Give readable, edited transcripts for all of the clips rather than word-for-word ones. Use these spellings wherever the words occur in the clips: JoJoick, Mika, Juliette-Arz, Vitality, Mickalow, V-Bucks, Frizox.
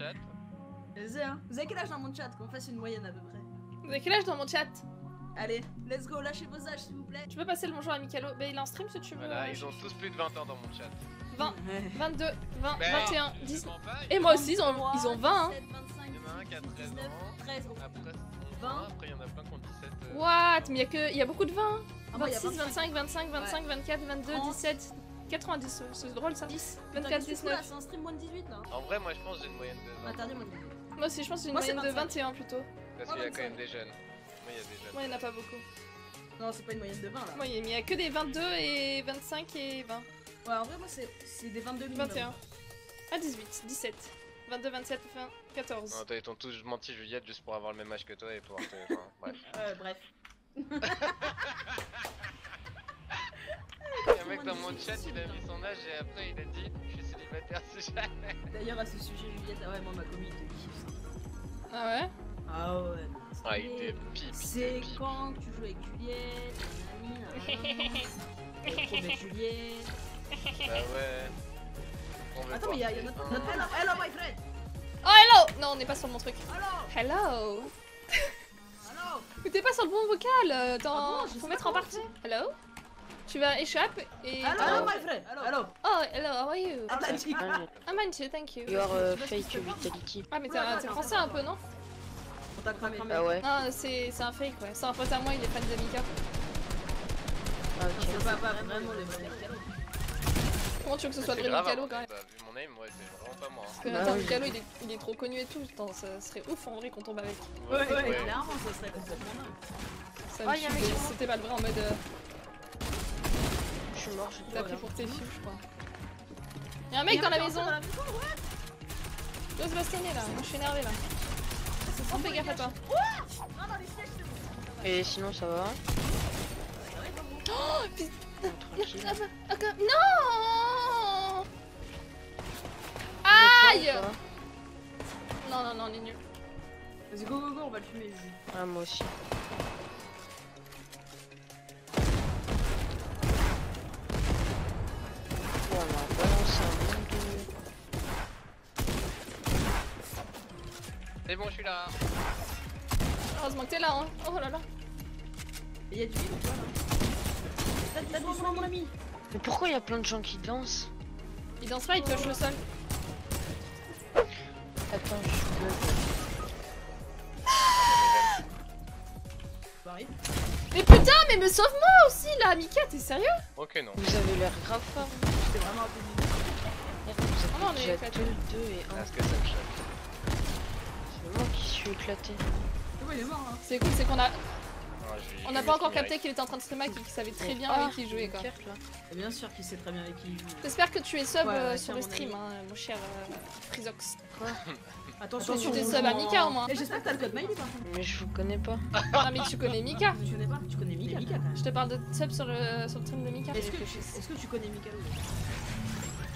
chat. Vas-y, hein. Vous avez quel âge dans mon chat? Qu'on fasse une moyenne à peu près. Vous avez quel âge dans mon chat? Allez, let's go, lâchez vos âges s'il vous plaît. Tu peux passer le bonjour à Mickalow. Bah, il est en stream si tu veux. Voilà, ils ont tous plus de 20 ans dans mon chat. 20, 22, 20, mais 21, 10. Pas, et moi aussi, ils ont 20. Hein. 17, 25, il y en a un qui a 13 19, ans. 13, après, 20. Après, il y en a plein qui ont 17. What? Mais il y a beaucoup de 20. 26, 25, 25, 25, 24, 22, 17, 90. C'est drôle ça. 10, 24, 19. C'est un stream moins de 18 là. En vrai, moi je pense que j'ai une moyenne de 20. Interdit, moi aussi, je pense que j'ai une moyenne de 21 plutôt. Parce qu'il y a quand même des jeunes. Moi, il n'y en a pas beaucoup. Non, c'est pas une moyenne de 20 là. Moi, il n'y a que des 22 et 25 et 20. Ouais, en vrai, moi, c'est des 22 minimum. 21. Ah, 18, 17, 22, 27, 20, 14. Non, ils t'ont tous menti, Juliette, juste pour avoir le même âge que toi et pouvoir te. Enfin, bref. Bref. Il y a un mec dans mon chat, il a mis son âge et après, il a dit je suis célibataire, c'est jamais. D'ailleurs, à ce sujet, Juliette, ah ouais, moi, ma commis, il te kiffe. Ah ouais? Ah ouais. Ah, il était pipi. C'est quand tu joues avec Juliette, nanani, avec Juliette. Bah ouais. Attends, mais il y a notre hello, hello my friend. Oh hello. Non, on n'est pas sur le bon truc. Hello. Hello. Hello. Mais t'es pas sur le bon vocal. Attends, faut mettre en partie. Hello. Tu vas échapper et... Hello my friend. Hello. Oh hello, how are you? I'm Manchu, thank you. You are fake Vitality. Ah mais t'es français un peu, non? Ah ouais. Non, c'est un fake, ouais. C'est un pote à moi, il est fan de Mika. Ah, okay. C'est pas vraiment les vrais Mickalow. Comment tu veux que ce soit le vrai Mickalow quand même? Bah, vu mon aim, ouais, c'est vraiment pas moi. Parce que attends, Mickalow, il est trop connu et tout. Attends, ça serait ouf en vrai qu'on tombe avec. Ouais, clairement, ça serait complètement dingue. Ah, c'était pas le vrai en mode. Je suis mort, je suis pris pour tes filles, je crois. Y'a un mec dans la maison! J'ose bastonner là, moi je suis énervé là. On fait gaffe à toi. Et sinon ça va. Oh putain. Non. Aïe. Non, on est nul. Vas-y go, on va le fumer. Ah moi aussi. C'est bon, je suis là. Heureusement que t'es là, hein. Oh là là. Il y a du vide ou quoi là? T'as du sang, mon ami. Mais pourquoi il y a plein de gens qui dansent? Ils dansent pas, ils piochent le sol. Attends, je suis mais putain, mais me sauve-moi aussi là, Mika, t'es sérieux? Ok, non. Vous avez l'air grave fort. J'étais vraiment un peu bizarre. Vous avez déjà 2, 2 et 1. Est-ce que ça me choque? Moi qui suis éclaté. Ouais, il est mort, hein. C'est cool, c'est qu'on a. Ah, on n'a pas encore capté qu'il était en train de streamer, qu'il savait très bien avec qui il jouait quoi. Et bien sûr qu'il sait très bien avec qui il joue. J'espère que tu es sub sur le stream, hein, mon cher Frizox. Quoi? Attention, tu es sub à Mika au moins. J'espère que t'as le code mail. Mais je vous connais pas. Non, mais tu connais Mika. Tu connais pas? Tu connais Mika. Je te parle de sub sur le stream de Mika. Est-ce que tu connais Mika?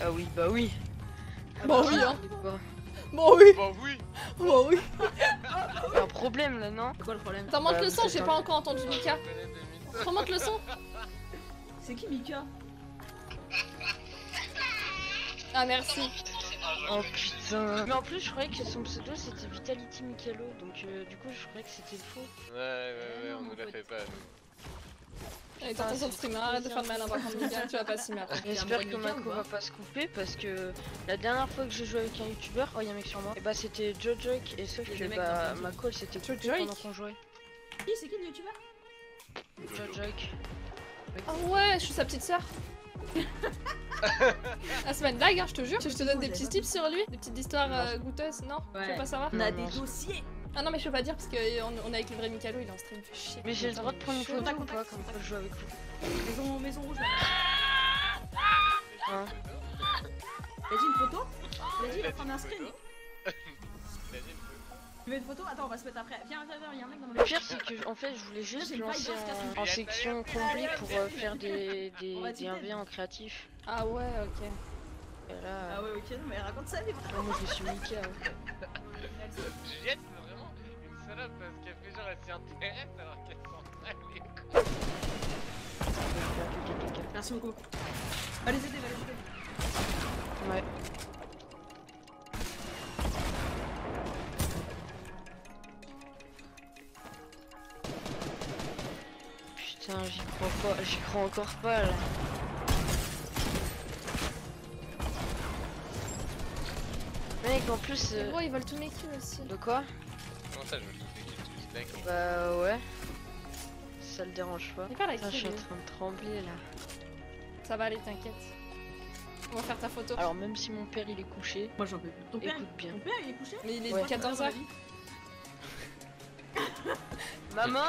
Ah oui, bah oui. Bah oui, hein. Bon oui. Bon oui. Bon oui. Y'a un problème là, non? C'est quoi le problème? T'en montes le son, j'ai pas encore entendu Mika. T'en montes le son? C'est qui Mika? Ah merci. Oh putain. Mais en plus je croyais que son pseudo c'était Vitality Mickalow, donc du coup je croyais que c'était faux. Ouais, on nous l'a fait pas nous. Allez t'entends sur le streamer, arrête de faire de malin par contre Mika, tu vas pas s'y mettre. J'espère que Mako va pas se couper parce que la dernière fois que je jouais avec un youtubeur, oh y'a un mec sur moi, et bah c'était JoJoick et sauf que bah Mako c'était JoJoick pendant qu'on jouait. Qui c'est qui le youtubeur? JoJoick. Oh ouais, je suis sa petite sœur. La semaine blague, hein, je te jure, je te donne des petits tips sur lui, des petites histoires goûteuses, non? Tu veux pas savoir? On a des dossiers. Ah non mais je peux pas dire parce qu'on est avec le vrai Mickalow, il est en stream, fait chier. Mais j'ai le droit de prendre une photo ou pas quand je joue avec vous? Maison rouge. Hein? T'as dit une photo? T'as dit il va prendre un screen? Tu veux une photo? Attends, on va se mettre après. Viens, il y a un mec dans le... Le pire c'est que en fait je voulais juste lancer en section comblée pour faire des 1v en créatif. Ah ouais, ok. Ah ouais, ok, non mais raconte ça, mais vraiment. Moi je suis Mika. Juliette, c'est vraiment une salope parce qu'elle fait genre elle s'y intéresse alors qu'elle s'en traîne les couilles. Merci beaucoup. Va les aider, va les aider. Ouais. Putain, j'y crois encore pas là. Mec, en plus. Bon, ils veulent tout mes kills aussi. De quoi? Comment ça, je veux tout mes kills? Mec, bah ouais. Ça le dérange pas. Pas là, putain, je suis en train de trembler là. Ça va aller, t'inquiète. On va faire ta photo. Alors, même si mon père il est couché. Moi j'en peux plus. Ton père, bien. Ton père il est couché? Mais il est 14h. Maman.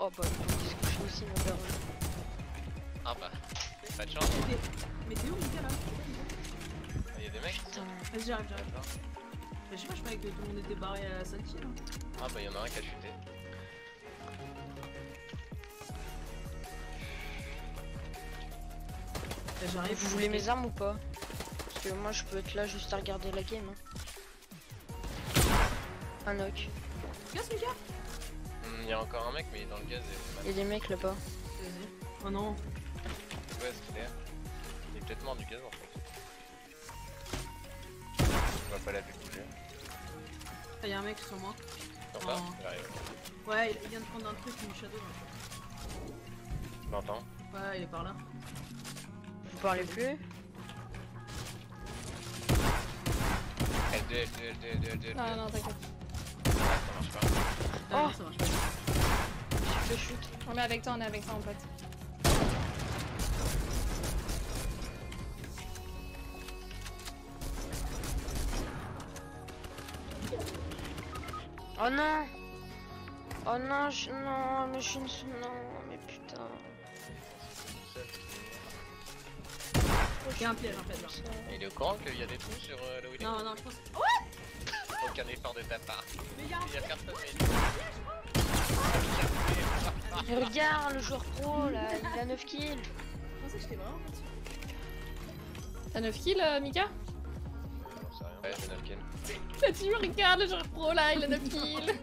Oh bah, il se couche aussi mon père. Ah bah, pas de chance. Mais t'es où Mika là? Il y a des mecs. Putain. Vas-y, j'arrive. Mais je sais pas, je croyais que tout le monde était barré à la sortie là. Ah bah, y'en a un qui a chuté. J'arrive. Vous voulez mes armes ou pas? Parce que moi je peux être là juste à regarder la game. Hein. Un knock. Gaz Mika. Il y a encore un mec mais il est dans le gaz. Et... il y a des mecs là-bas. Oh non. Ouais, c'est clair. Il est peut-être mort du gaz en fait. On va pas la plus bouger. Ah, il y a un mec sur moi. Oh. Pas, ouais, il vient de prendre un truc, une shadow. Tu m'entends? Ouais, il est par là. Vous parlez plus? L2. Ah non, t'inquiète. Ça marche pas. Ah, oh, ça marche pas. Je te shoot. On est avec toi en fait. Oh non! Oh non, non, mais je suis une... non, mais putain. Il y a un piège en fait là. Il est au courant qu'il y a des trous sur là où il est. Non, je pense. Ouais. Aucun effort de ta part. Mais il y a personne. Mais regarde le joueur pro là, il a 9 kills. Je pensais que j'étais vraiment en fait. T'as 9 kills Mika? Non, c'est rien. Ouais, j'ai 9 kills. T'as tué, regarde le joueur pro là, il a 9 kills.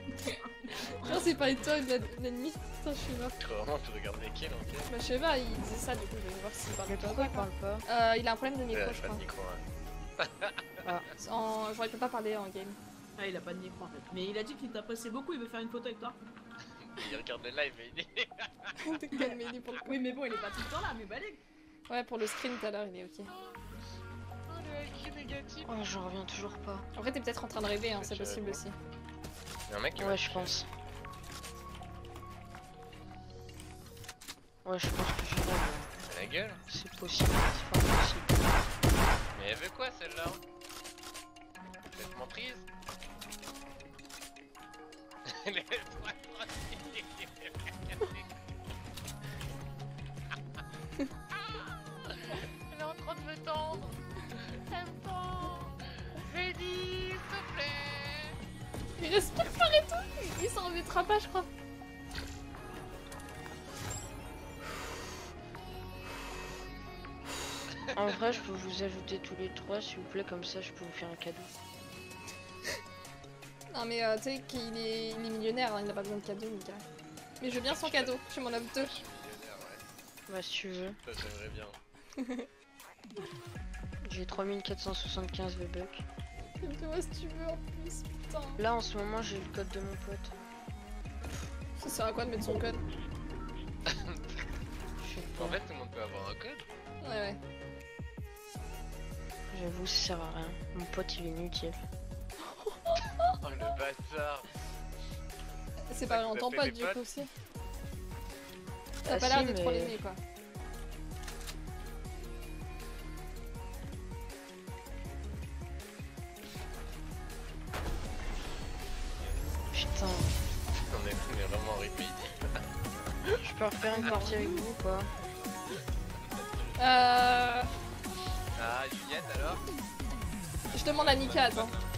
Genre c'est pas étonnant, l'ennemi. Putain, je suis mort. Vraiment, tu regardes les kills en fait. Bah, je sais pas, il disait ça, du coup, je vais voir s'il parlait pas. Pourquoi il parle pas? Il a un problème de micro, je crois. Il a pas de micro, ouais. Ah. Genre, il peut pas parler en game. Ah, il a pas de micro en fait. Mais il a dit qu'il t'appréciait beaucoup, il veut faire une photo avec toi. Il regarde le live, mais il est. Oui, mais bon, il est pas tout le temps là, mais balègue. Ouais, pour le screen tout à l'heure, il est ok. Oh, le IQ négatif. Oh, je reviens toujours pas. En vrai, t'es peut-être en train de rêver, hein, c'est possible aussi. Y'a un mec qui ouais, je pense. Ouais, je pense que je l'ai. La gueule? C'est possible, c'est pas possible. Mais elle veut quoi celle-là? Complètement prise. Elle est en train de me tendre. Elle me tend. Freddy, s'il te plaît. Il respire fort et tout. Il s'en remettra pas, je crois. En vrai, je peux vous ajouter tous les trois, s'il vous plaît, comme ça je peux vous faire un cadeau. Non, mais tu sais qu'il est millionnaire, hein, il n'a pas besoin de cadeau, Mika. Mais je veux bien son cadeau, je m'en offre 2. Je suis millionnaire, ouais. Bah, si tu veux. Ça, j'aimerais bien. J'ai 3475 V-Bucks. Fais-moi si tu veux en plus, putain. Là, en ce moment, j'ai le code de mon pote. Ça sert à quoi de mettre son code? Je sais pas. En fait, tout le monde peut avoir un code. Ouais. J'avoue, ça sert à rien. Mon pote, il est inutile. Oh le bâtard! C'est pas vrai, on t'en pote du coup aussi. T'as pas l'air de trop l'aimer quoi. Putain. On est vraiment repeat. Je peux refaire une partie avec vous ou pas? Ah, Juliette alors? Je demande à Mika, attends.